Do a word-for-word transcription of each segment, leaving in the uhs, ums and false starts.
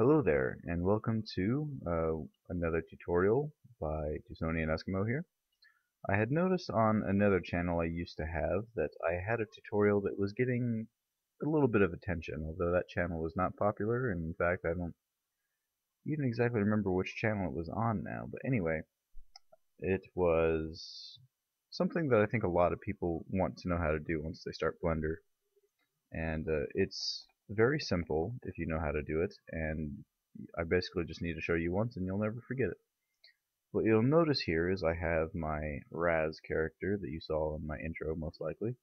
Hello there, and welcome to uh, another tutorial by Tucsonian Eskimo here. I had noticed on another channel I used to have that I had a tutorial that was getting a little bit of attention, although that channel was not popular, and in fact I don't even exactly remember which channel it was on now, but anyway, it was something that I think a lot of people want to know how to do once they start Blender, and uh, it's very simple if you know how to do it, and I basically just need to show you once and you'll never forget it. What you'll notice here is I have my Raz character that you saw in my intro most likely,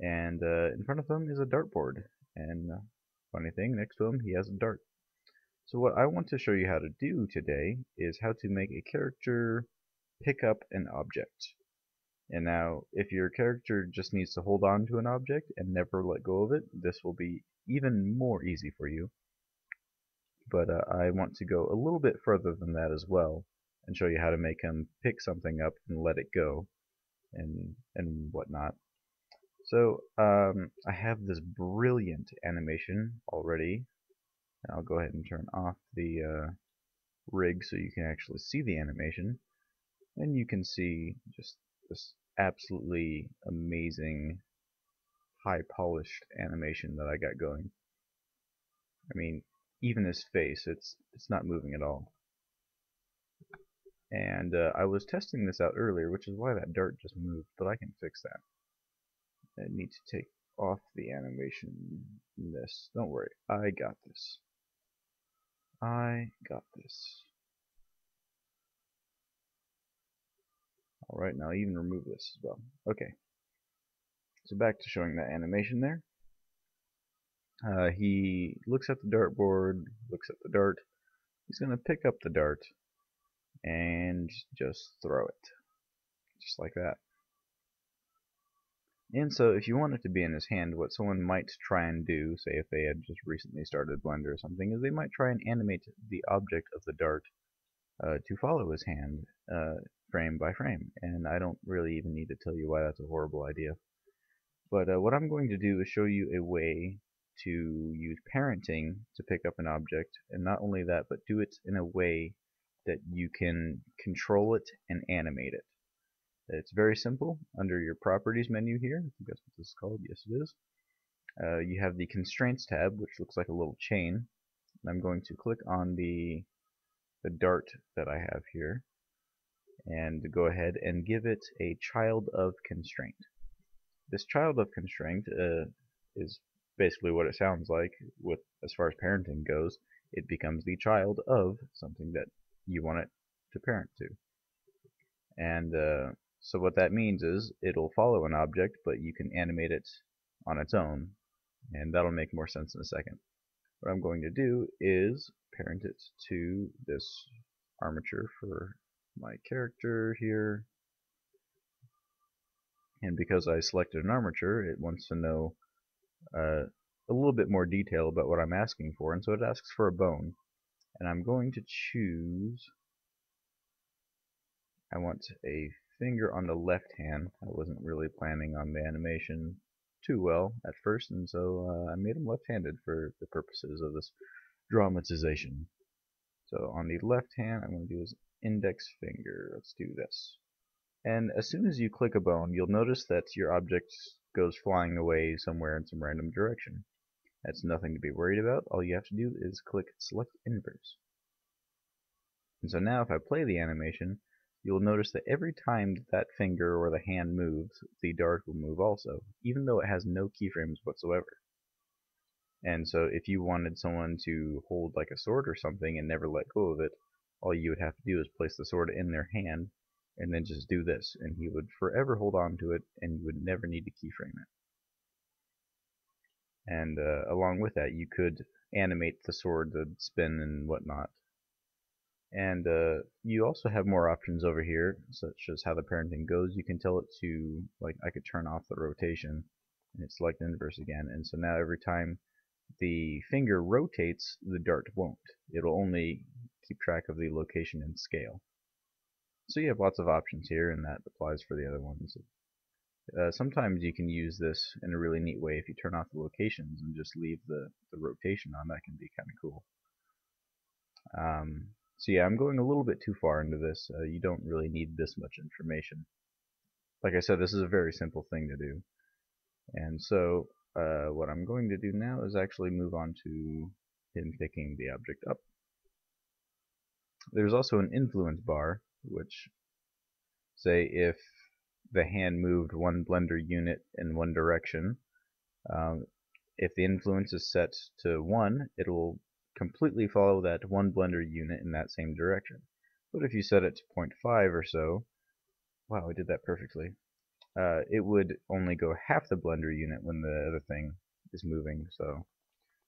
and uh, in front of him is a dartboard, and uh, funny thing, next to him he has a dart. So what I want to show you how to do today is how to make a character pick up an object. And now if your character just needs to hold on to an object and never let go of it, this will be even more easy for you, but uh, I want to go a little bit further than that as well and show you how to make him pick something up and let it go and and whatnot. So um, I have this brilliant animation already, and I'll go ahead and turn off the uh, rig so you can actually see the animation, and you can see just this absolutely amazing high polished animation that I got going. I mean, even his face, it's it's not moving at all. And uh, I was testing this out earlier, which is why that dart just moved, but I can fix that. I need to take off the animation in this. Don't worry, I got this. I got this. Alright, now even remove this as well. Okay. So back to showing that animation there. Uh, he looks at the dartboard, looks at the dart. He's going to pick up the dart and just throw it. Just like that. And so if you want it to be in his hand, what someone might try and do, say if they had just recently started Blender or something, is they might try and animate the object of the dart uh, to follow his hand uh, frame by frame. And I don't really even need to tell you why that's a horrible idea. But uh, what I'm going to do is show you a way to use parenting to pick up an object, and not only that, but do it in a way that you can control it and animate it. It's very simple. Under your properties menu here, I think that's what this is called, yes it is, uh, you have the constraints tab, which looks like a little chain, and I'm going to click on the, the dart that I have here, and go ahead and give it a child of constraint. This child of constraint uh, is basically what it sounds like. With as far as parenting goes, it becomes the child of something that you want it to parent to. And uh, so what that means is it'll follow an object, but you can animate it on its own, and that'll make more sense in a second. What I'm going to do is parent it to this armature for my character here. And because I selected an armature, it wants to know uh, a little bit more detail about what I'm asking for, and so it asks for a bone. And I'm going to choose, I want a finger on the left hand. I wasn't really planning on the animation too well at first, and so uh, I made him left-handed for the purposes of this dramatization. So on the left hand, I'm going to do his index finger. Let's do this. And as soon as you click a bone, you'll notice that your object goes flying away somewhere in some random direction. That's nothing to be worried about. All you have to do is click Select Inverse. And so now if I play the animation, you'll notice that every time that, that finger or the hand moves, the dart will move also, even though it has no keyframes whatsoever. And so if you wanted someone to hold like a sword or something and never let go of it, all you would have to do is place the sword in their hand, and then just do this, and he would forever hold on to it, and you would never need to keyframe it. And uh, along with that, you could animate the sword, the spin, and whatnot. And uh, you also have more options over here, such as how the parenting goes. You can tell it to, like, I could turn off the rotation, and it's Select Inverse again, and so now every time the finger rotates, the dart won't. It'll only keep track of the location and scale. So you have lots of options here, and that applies for the other ones. Uh, sometimes you can use this in a really neat way if you turn off the locations and just leave the, the rotation on. That can be kind of cool. Um, so yeah, I'm going a little bit too far into this. Uh, you don't really need this much information. Like I said, this is a very simple thing to do. And so uh, what I'm going to do now is actually move on to him picking the object up. There's also an influence bar, which, say, if the hand moved one Blender unit in one direction, um, if the influence is set to one, it will completely follow that one Blender unit in that same direction. But if you set it to zero point five or so, wow, I did that perfectly, uh, it would only go half the Blender unit when the other thing is moving. So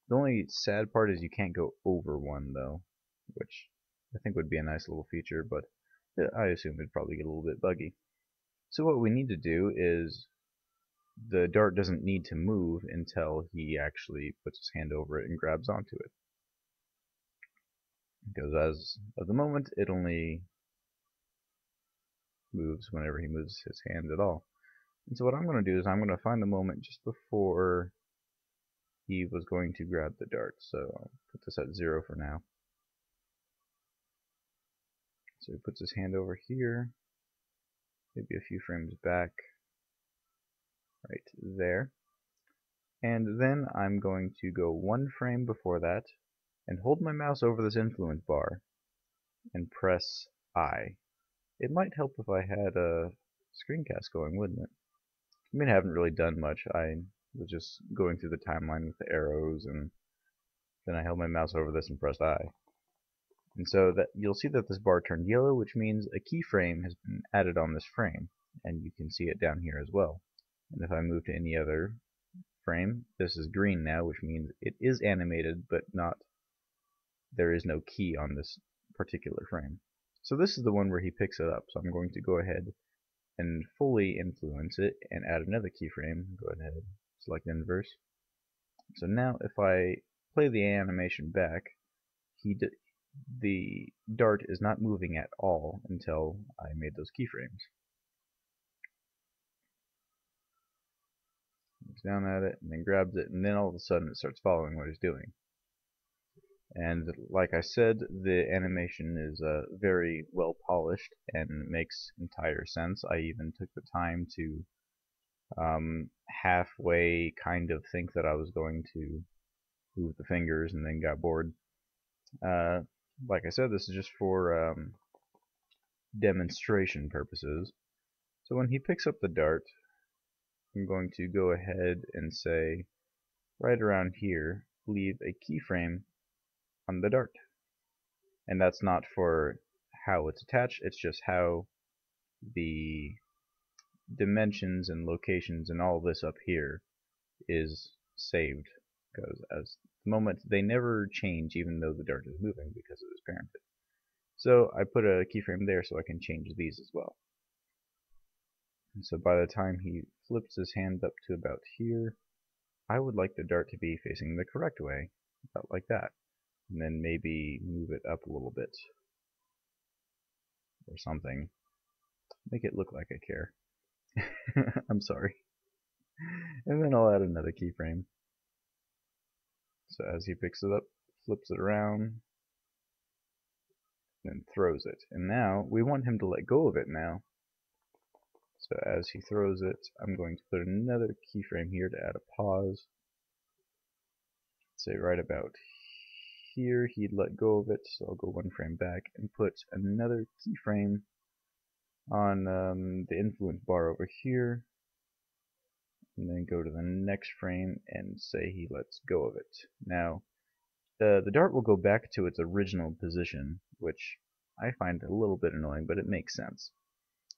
the only sad part is you can't go over one, though, which I think would be a nice little feature, but I assume it'd probably get a little bit buggy. So what we need to do is, the dart doesn't need to move until he actually puts his hand over it and grabs onto it. Because as of the moment, it only moves whenever he moves his hand at all. And so what I'm going to do is I'm going to find the moment just before he was going to grab the dart. So I'll put this at zero for now. So he puts his hand over here, maybe a few frames back, right there. And then I'm going to go one frame before that and hold my mouse over this influence bar and press I. It might help if I had a screencast going, wouldn't it? I mean, I haven't really done much. I was just going through the timeline with the arrows, and then I held my mouse over this and pressed I. And so that you'll see that this bar turned yellow, which means a keyframe has been added on this frame, and you can see it down here as well. And if I move to any other frame, this is green now, which means it is animated, but not, there is no key on this particular frame. So this is the one where he picks it up, so I'm going to go ahead and fully influence it and add another keyframe. Go ahead and select inverse. So now if I play the animation back, he did, the dart is not moving at all until I made those keyframes. Looks down at it and then grabs it, and then all of a sudden it starts following what it's doing. And like I said, the animation is uh, very well polished and makes entire sense. I even took the time to um, halfway kind of think that I was going to move the fingers and then got bored. Uh, like I said, this is just for um, demonstration purposes. So when he picks up the dart, I'm going to go ahead and say, right around here, leave a keyframe on the dart. And that's not for how it's attached, it's just how the dimensions and locations and all this up here is saved. Because as the moment, they never change even though the dart is moving because it was parented. So I put a keyframe there so I can change these as well. And so by the time he flips his hand up to about here, I would like the dart to be facing the correct way, about like that. And then maybe move it up a little bit or something. Make it look like I care. I'm sorry. And then I'll add another keyframe. So as he picks it up, flips it around, then throws it. And now we want him to let go of it now. So as he throws it, I'm going to put another keyframe here to add a pause. Say right about here he'd let go of it, so I'll go one frame back and put another keyframe on um, the influence bar over here. And then go to the next frame and say he lets go of it. Now, uh, the dart will go back to its original position, which I find a little bit annoying, but it makes sense.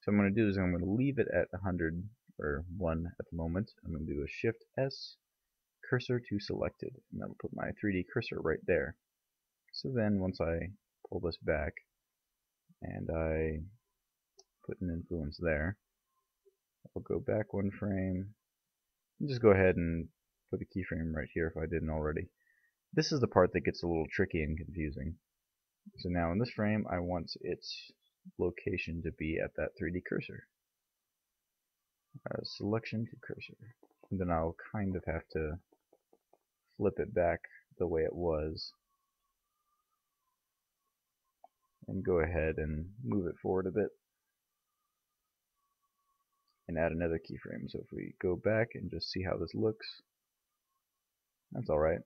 So what I'm going to do is I'm going to leave it at one hundred, or one at the moment. I'm going to do a Shift-S, cursor to selected, and that'll put my three D cursor right there. So then once I pull this back, and I put an influence there, I'll go back one frame. Just go ahead and put a keyframe right here if I didn't already. This is the part that gets a little tricky and confusing. So now in this frame I want its location to be at that three D cursor. Uh, selection to cursor. And then I'll kind of have to flip it back the way it was. and go ahead and move it forward a bit and add another keyframe. So if we go back and just see how this looks, that's alright.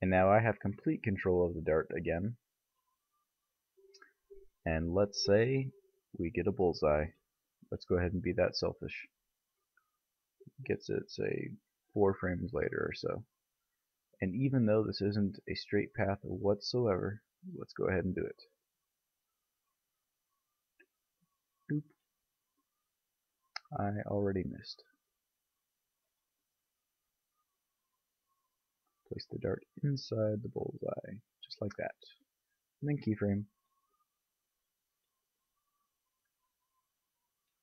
And now I have complete control of the dart again. And let's say we get a bullseye. Let's go ahead and be that selfish. Gets it, say, four frames later or so. And even though this isn't a straight path whatsoever, let's go ahead and do it. Boop. I already missed. Place the dart inside the bullseye, just like that. And then keyframe.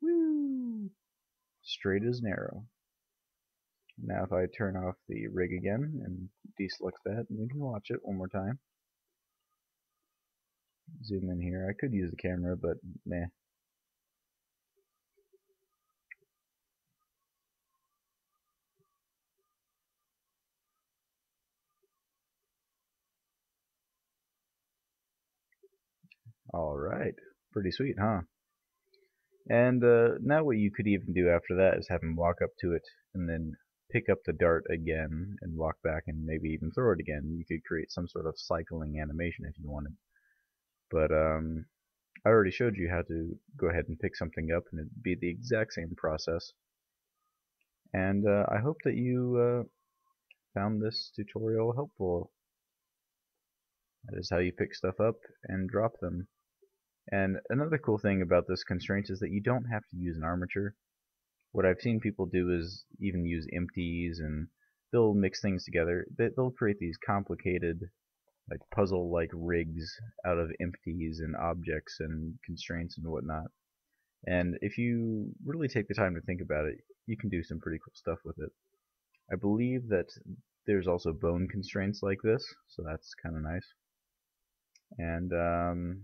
Woo! Straight as an arrow. Now if I turn off the rig again and deselect that, and we can watch it one more time. Zoom in here. I could use the camera, but meh. Alright, pretty sweet, huh? And uh, now what you could even do after that is have him walk up to it and then pick up the dart again and walk back and maybe even throw it again. You could create some sort of cycling animation if you wanted. But um, I already showed you how to go ahead and pick something up, and it'd be the exact same process. And uh, I hope that you uh, found this tutorial helpful. That is how you pick stuff up and drop them. And another cool thing about this constraint is that you don't have to use an armature. What I've seen people do is even use empties, and they'll mix things together. They'll create these complicated, like puzzle-like rigs out of empties and objects and constraints and whatnot. And if you really take the time to think about it, you can do some pretty cool stuff with it. I believe that there's also bone constraints like this, so that's kind of nice. And um,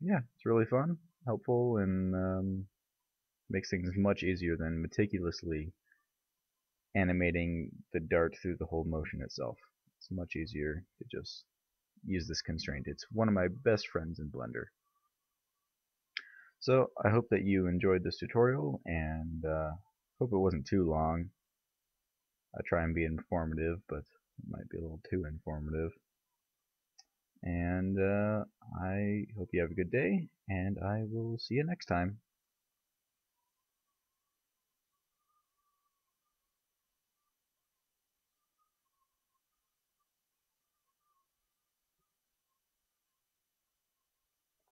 yeah, it's really fun, helpful, and um, makes things much easier than meticulously animating the dart through the whole motion itself. It's much easier to just use this constraint. It's one of my best friends in Blender. So I hope that you enjoyed this tutorial, and uh, hope it wasn't too long. I try and be informative, but it might be a little too informative. And uh, I hope you have a good day, and I will see you next time.